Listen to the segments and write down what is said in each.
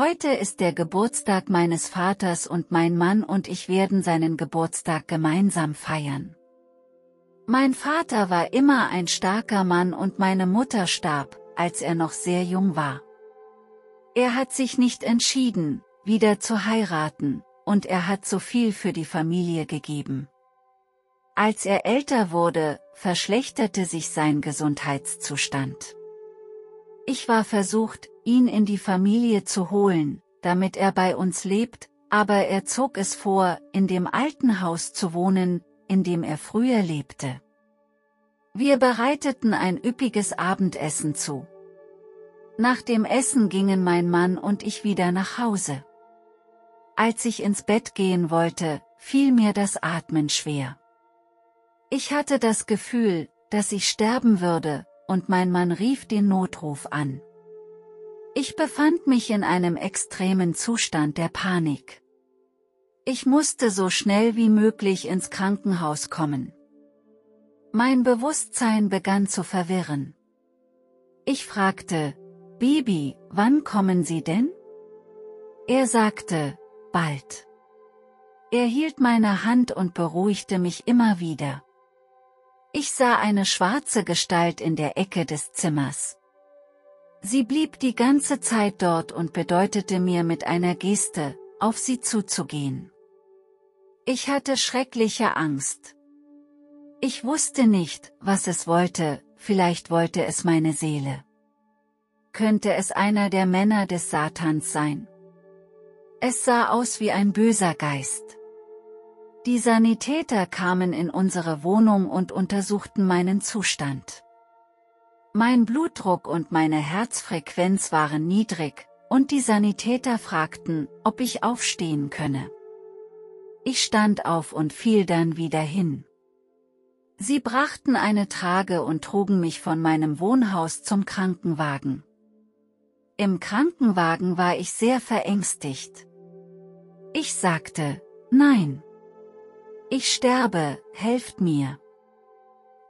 Heute ist der Geburtstag meines Vaters und mein Mann und ich werden seinen Geburtstag gemeinsam feiern. Mein Vater war immer ein starker Mann und meine Mutter starb, als er noch sehr jung war. Er hat sich nicht entschieden, wieder zu heiraten, und er hat so viel für die Familie gegeben. Als er älter wurde, verschlechterte sich sein Gesundheitszustand. Ich war versucht, ihn in die Familie zu holen, damit er bei uns lebt, aber er zog es vor, in dem alten Haus zu wohnen, in dem er früher lebte. Wir bereiteten ein üppiges Abendessen zu. Nach dem Essen gingen mein Mann und ich wieder nach Hause. Als ich ins Bett gehen wollte, fiel mir das Atmen schwer. Ich hatte das Gefühl, dass ich sterben würde, und mein Mann rief den Notruf an. Ich befand mich in einem extremen Zustand der Panik. Ich musste so schnell wie möglich ins Krankenhaus kommen. Mein Bewusstsein begann zu verwirren. Ich fragte, Baby, wann kommen Sie denn? Er sagte, bald. Er hielt meine Hand und beruhigte mich immer wieder. Ich sah eine schwarze Gestalt in der Ecke des Zimmers. Sie blieb die ganze Zeit dort und bedeutete mir mit einer Geste, auf sie zuzugehen. Ich hatte schreckliche Angst. Ich wusste nicht, was es wollte, vielleicht wollte es meine Seele. Könnte es einer der Männer des Satans sein? Es sah aus wie ein böser Geist. Die Sanitäter kamen in unsere Wohnung und untersuchten meinen Zustand. Mein Blutdruck und meine Herzfrequenz waren niedrig, und die Sanitäter fragten, ob ich aufstehen könne. Ich stand auf und fiel dann wieder hin. Sie brachten eine Trage und trugen mich von meinem Wohnhaus zum Krankenwagen. Im Krankenwagen war ich sehr verängstigt. Ich sagte, nein. Ich sterbe, helft mir.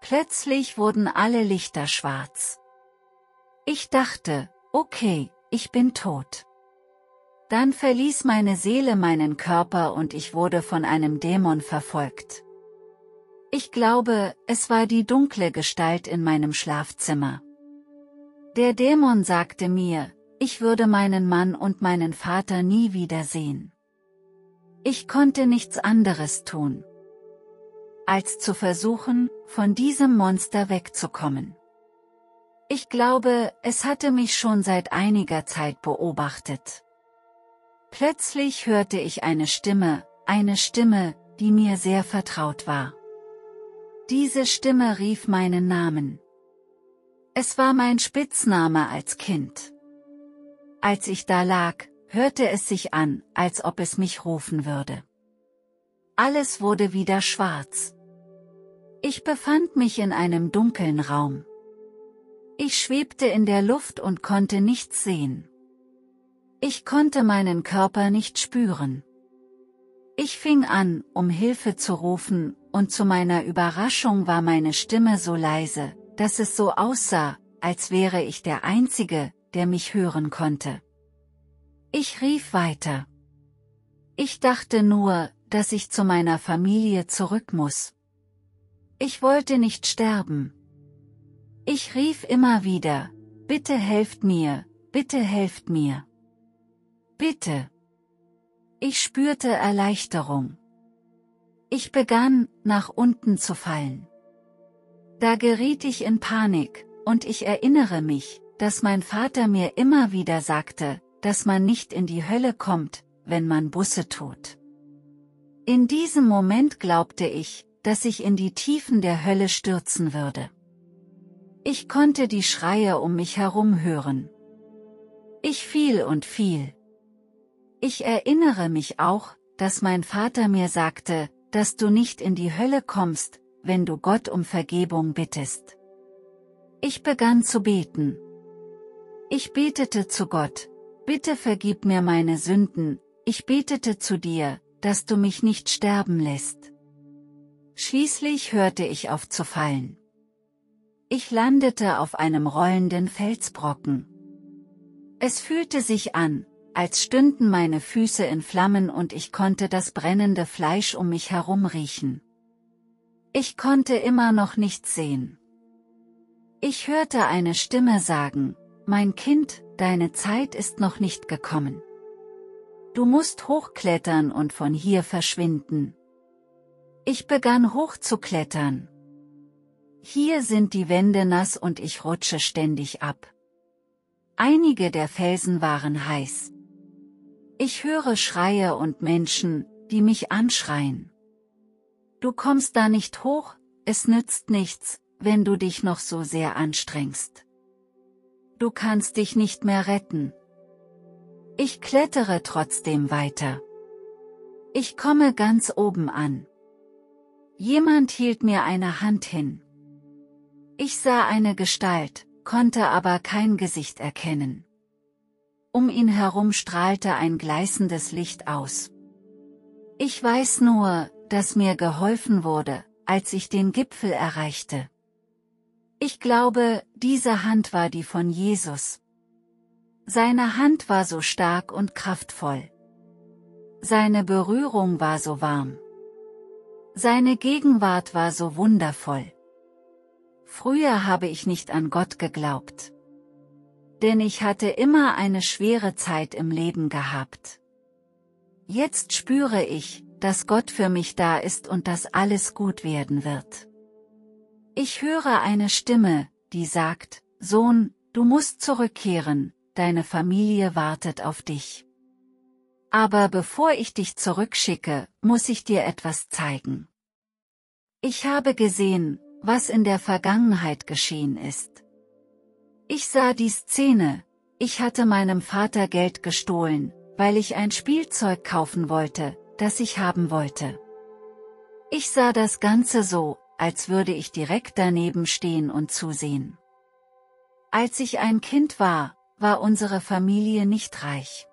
Plötzlich wurden alle Lichter schwarz. Ich dachte, okay, ich bin tot. Dann verließ meine Seele meinen Körper und ich wurde von einem Dämon verfolgt. Ich glaube, es war die dunkle Gestalt in meinem Schlafzimmer. Der Dämon sagte mir, ich würde meinen Mann und meinen Vater nie wiedersehen. Ich konnte nichts anderes tun, als zu versuchen, von diesem Monster wegzukommen. Ich glaube, es hatte mich schon seit einiger Zeit beobachtet. Plötzlich hörte ich eine Stimme, die mir sehr vertraut war. Diese Stimme rief meinen Namen. Es war mein Spitzname als Kind. Als ich da lag, hörte es sich an, als ob es mich rufen würde. Alles wurde wieder schwarz. Ich befand mich in einem dunklen Raum. Ich schwebte in der Luft und konnte nichts sehen. Ich konnte meinen Körper nicht spüren. Ich fing an, um Hilfe zu rufen, und zu meiner Überraschung war meine Stimme so leise, dass es so aussah, als wäre ich der Einzige, der mich hören konnte. Ich rief weiter. Ich dachte nur, dass ich zu meiner Familie zurück muss. Ich wollte nicht sterben. Ich rief immer wieder, bitte helft mir, bitte helft mir. Bitte. Ich spürte Erleichterung. Ich begann, nach unten zu fallen. Da geriet ich in Panik, und ich erinnere mich, dass mein Vater mir immer wieder sagte, dass man nicht in die Hölle kommt, wenn man Buße tut. In diesem Moment glaubte ich, dass ich in die Tiefen der Hölle stürzen würde. Ich konnte die Schreie um mich herum hören. Ich fiel und fiel. Ich erinnere mich auch, dass mein Vater mir sagte, dass du nicht in die Hölle kommst, wenn du Gott um Vergebung bittest. Ich begann zu beten. Ich betete zu Gott, bitte vergib mir meine Sünden, ich betete zu dir, dass du mich nicht sterben lässt. Schließlich hörte ich auf zu fallen. Ich landete auf einem rollenden Felsbrocken. Es fühlte sich an, als stünden meine Füße in Flammen und ich konnte das brennende Fleisch um mich herum riechen. Ich konnte immer noch nichts sehen. Ich hörte eine Stimme sagen, »Mein Kind, deine Zeit ist noch nicht gekommen. Du musst hochklettern und von hier verschwinden.« Ich begann hochzuklettern. Hier sind die Wände nass und ich rutsche ständig ab. Einige der Felsen waren heiß. Ich höre Schreie und Menschen, die mich anschreien. Du kommst da nicht hoch, es nützt nichts, wenn du dich noch so sehr anstrengst. Du kannst dich nicht mehr retten. Ich klettere trotzdem weiter. Ich komme ganz oben an. Jemand hielt mir eine Hand hin. Ich sah eine Gestalt, konnte aber kein Gesicht erkennen. Um ihn herum strahlte ein gleißendes Licht aus. Ich weiß nur, dass mir geholfen wurde, als ich den Gipfel erreichte. Ich glaube, diese Hand war die von Jesus. Seine Hand war so stark und kraftvoll. Seine Berührung war so warm. Seine Gegenwart war so wundervoll. Früher habe ich nicht an Gott geglaubt. Denn ich hatte immer eine schwere Zeit im Leben gehabt. Jetzt spüre ich, dass Gott für mich da ist und dass alles gut werden wird. Ich höre eine Stimme, die sagt, Sohn, du musst zurückkehren, deine Familie wartet auf dich. Aber bevor ich dich zurückschicke, muss ich dir etwas zeigen. Ich habe gesehen, was in der Vergangenheit geschehen ist. Ich sah die Szene, ich hatte meinem Vater Geld gestohlen, weil ich ein Spielzeug kaufen wollte, das ich haben wollte. Ich sah das Ganze so, als würde ich direkt daneben stehen und zusehen. Als ich ein Kind war, war unsere Familie nicht reich.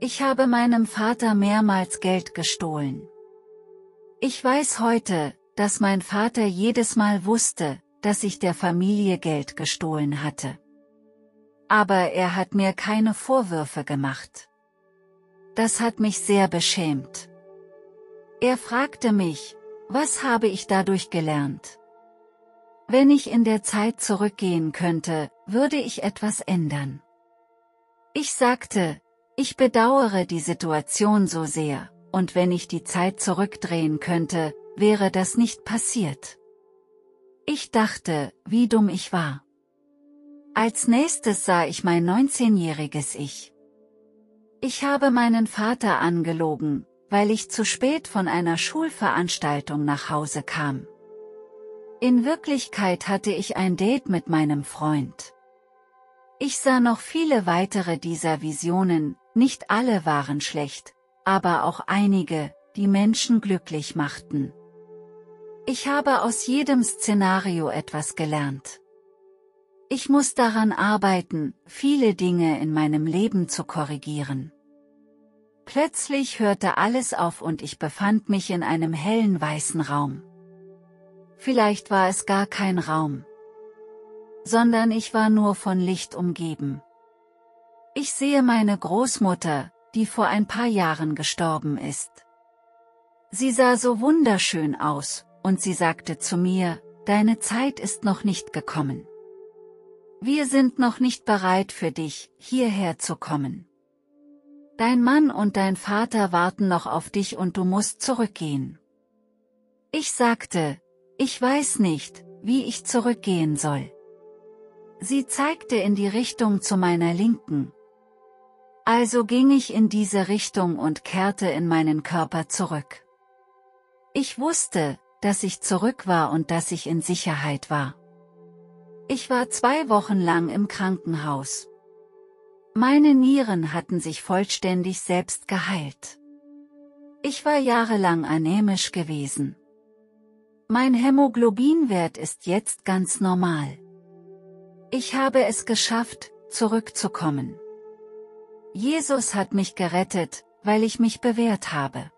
Ich habe meinem Vater mehrmals Geld gestohlen. Ich weiß heute, dass mein Vater jedes Mal wusste, dass ich der Familie Geld gestohlen hatte. Aber er hat mir keine Vorwürfe gemacht. Das hat mich sehr beschämt. Er fragte mich, was habe ich dadurch gelernt? Wenn ich in der Zeit zurückgehen könnte, würde ich etwas ändern. Ich sagte, ich bedauere die Situation so sehr, und wenn ich die Zeit zurückdrehen könnte, wäre das nicht passiert. Ich dachte, wie dumm ich war. Als nächstes sah ich mein 19-jähriges Ich. Ich habe meinen Vater angelogen, weil ich zu spät von einer Schulveranstaltung nach Hause kam. In Wirklichkeit hatte ich ein Date mit meinem Freund. Ich sah noch viele weitere dieser Visionen, nicht alle waren schlecht, aber auch einige, die Menschen glücklich machten. Ich habe aus jedem Szenario etwas gelernt. Ich muss daran arbeiten, viele Dinge in meinem Leben zu korrigieren. Plötzlich hörte alles auf und ich befand mich in einem hellen weißen Raum. Vielleicht war es gar kein Raum, sondern ich war nur von Licht umgeben. Ich sehe meine Großmutter, die vor ein paar Jahren gestorben ist. Sie sah so wunderschön aus, und sie sagte zu mir, deine Zeit ist noch nicht gekommen. Wir sind noch nicht bereit für dich, hierher zu kommen. Dein Mann und dein Vater warten noch auf dich und du musst zurückgehen. Ich sagte, ich weiß nicht, wie ich zurückgehen soll. Sie zeigte in die Richtung zu meiner Linken. Also ging ich in diese Richtung und kehrte in meinen Körper zurück. Ich wusste, dass ich zurück war und dass ich in Sicherheit war. Ich war 2 Wochen lang im Krankenhaus. Meine Nieren hatten sich vollständig selbst geheilt. Ich war jahrelang anämisch gewesen. Mein Hämoglobinwert ist jetzt ganz normal. Ich habe es geschafft, zurückzukommen. Jesus hat mich gerettet, weil ich mich bewährt habe.